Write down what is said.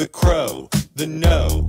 the crow, the no,